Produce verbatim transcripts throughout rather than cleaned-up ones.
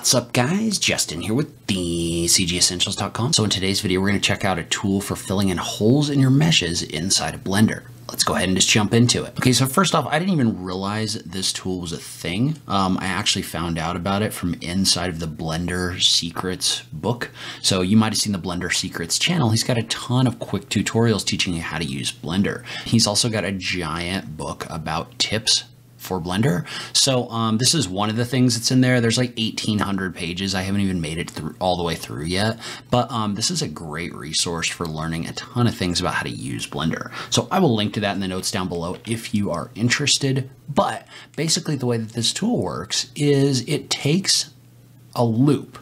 What's up guys, Justin here with the c g essentials dot com. So in today's video, we're gonna check out a tool for filling in holes in your meshes inside of Blender. Let's go ahead and just jump into it. Okay, so first off, I didn't even realize this tool was a thing. Um, I actually found out about it from inside of the Blender Secrets book. So you might've seen the Blender Secrets channel. He's got a ton of quick tutorials teaching you how to use Blender. He's also got a giant book about tips for Blender. So um, this is one of the things that's in there. There's like eighteen hundred pages. I haven't even made it through all the way through yet, but um, this is a great resource for learning a ton of things about how to use Blender. So I will link to that in the notes down below if you are interested. But basically the way that this tool works is it takes a loop,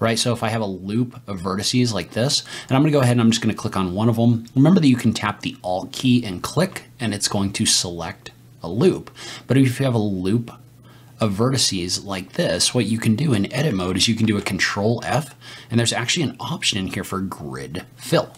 right? So if I have a loop of vertices like this, and I'm gonna go ahead and I'm just gonna click on one of them. Remember that you can tap the Alt key and click, and it's going to select a loop. But if you have a loop of vertices like this, what you can do in edit mode is you can do a control F, and there's actually an option in here for grid fill.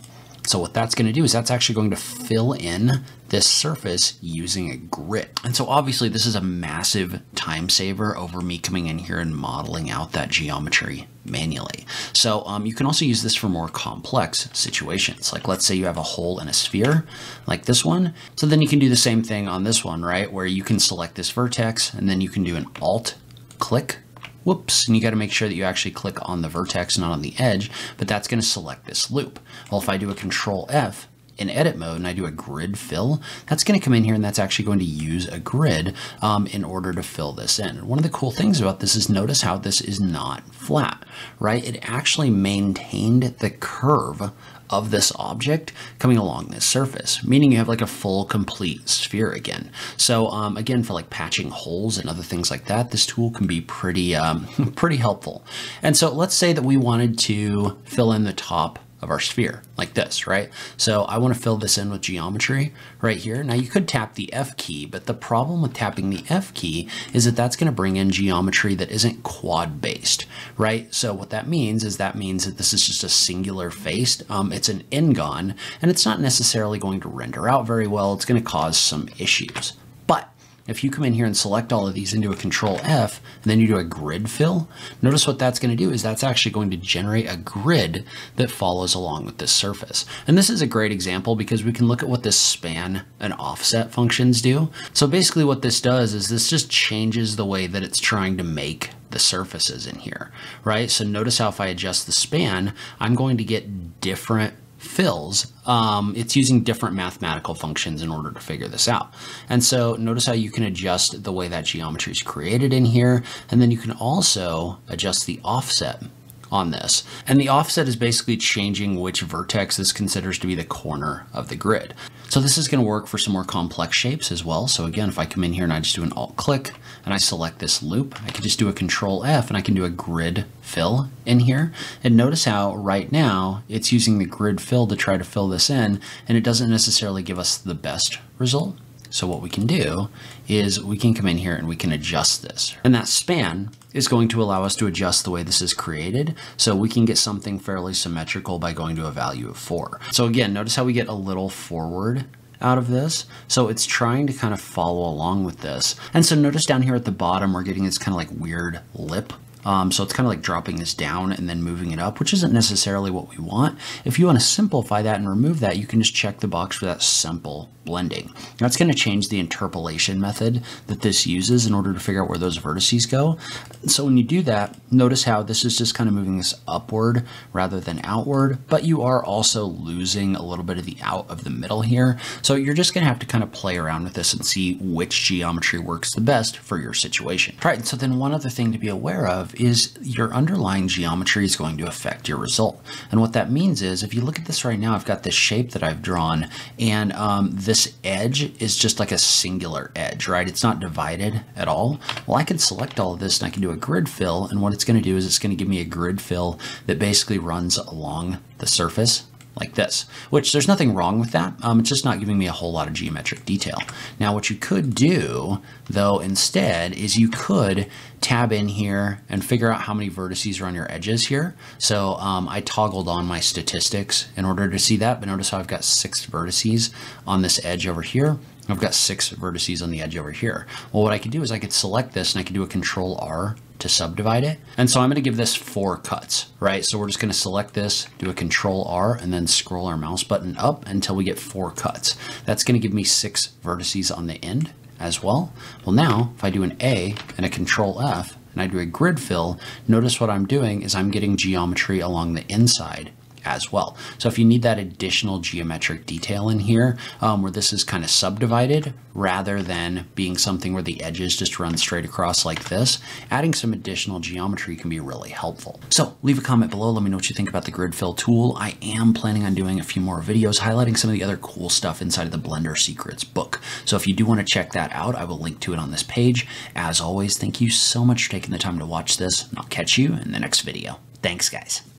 So what that's going to do is that's actually going to fill in this surface using a grid. And so obviously this is a massive time saver over me coming in here and modeling out that geometry manually. So um, you can also use this for more complex situations. Like let's say you have a hole in a sphere like this one. So then you can do the same thing on this one, right? Where you can select this vertex and then you can do an alt click. Whoops, and you gotta make sure that you actually click on the vertex, not on the edge, but that's gonna select this loop. Well, if I do a control F in edit mode and I do a grid fill, that's gonna come in here and that's actually going to use a grid um, in order to fill this in. One of the cool things about this is notice how this is not flat, right? It actually maintained the curve of this object coming along this surface, meaning you have like a full complete sphere again. So um, again, for like patching holes and other things like that, this tool can be pretty, um, pretty helpful. And so let's say that we wanted to fill in the top of our sphere like this, right? So I want to fill this in with geometry right here. Now you could tap the F key, but the problem with tapping the F key is that that's going to bring in geometry that isn't quad based, right? So what that means is that means that this is just a singular face. Um, it's an n-gon and it's not necessarily going to render out very well. It's going to cause some issues. If you come in here and select all of these into a control F, and then you do a grid fill, notice what that's going to do is that's actually going to generate a grid that follows along with this surface. And this is a great example because we can look at what this span and offset functions do. So basically what this does is this just changes the way that it's trying to make the surfaces in here, right? So notice how if I adjust the span, I'm going to get different fills. Um, it's using different mathematical functions in order to figure this out. And so notice how you can adjust the way that geometry is created in here. And then you can also adjust the offset on this. And the offset is basically changing which vertex this considers to be the corner of the grid. So this is going to work for some more complex shapes as well. So again, if I come in here and I just do an alt click and I select this loop, I can just do a control F and I can do a grid fill in here. And notice how right now it's using the grid fill to try to fill this in, and it doesn't necessarily give us the best result. So what we can do is we can come in here and we can adjust this. And that span is going to allow us to adjust the way this is created. So we can get something fairly symmetrical by going to a value of four. So again, notice how we get a little forward out of this. So it's trying to kind of follow along with this. And so notice down here at the bottom, we're getting this kind of like weird lip. Um, so it's kind of like dropping this down and then moving it up, which isn't necessarily what we want. If you want to simplify that and remove that, you can just check the box for that simple blending. That's going to change the interpolation method that this uses in order to figure out where those vertices go. So when you do that, notice how this is just kind of moving this upward rather than outward, but you are also losing a little bit of the out of the middle here. So you're just going to have to kind of play around with this and see which geometry works the best for your situation. All right. So then one other thing to be aware of is your underlying geometry is going to affect your result. And what that means is if you look at this right now, I've got this shape that I've drawn, and um, this edge is just like a singular edge, right? It's not divided at all. Well, I can select all of this and I can do a grid fill. And what it's going to do is it's going to give me a grid fill that basically runs along the surface like this, which there's nothing wrong with that. Um, it's just not giving me a whole lot of geometric detail. Now, what you could do though, instead, is you could tab in here and figure out how many vertices are on your edges here. So um, I toggled on my statistics in order to see that, but notice how I've got six vertices on this edge over here. I've got six vertices on the edge over here. Well, what I could do is I could select this and I could do a control R to subdivide it. And so I'm going to give this four cuts, right? So we're just going to select this, do a control R, and then scroll our mouse button up until we get four cuts. That's going to give me six vertices on the end as well. Well, now if I do an A and a control F and I do a grid fill, notice what I'm doing is I'm getting geometry along the inside as well. So if you need that additional geometric detail in here, um, where this is kind of subdivided rather than being something where the edges just run straight across like this, adding some additional geometry can be really helpful. So leave a comment below. Let me know what you think about the grid fill tool. I am planning on doing a few more videos highlighting some of the other cool stuff inside of the Blender Secrets book. So if you do want to check that out, I will link to it on this page. As always, thank you so much for taking the time to watch this, and I'll catch you in the next video. Thanks, guys.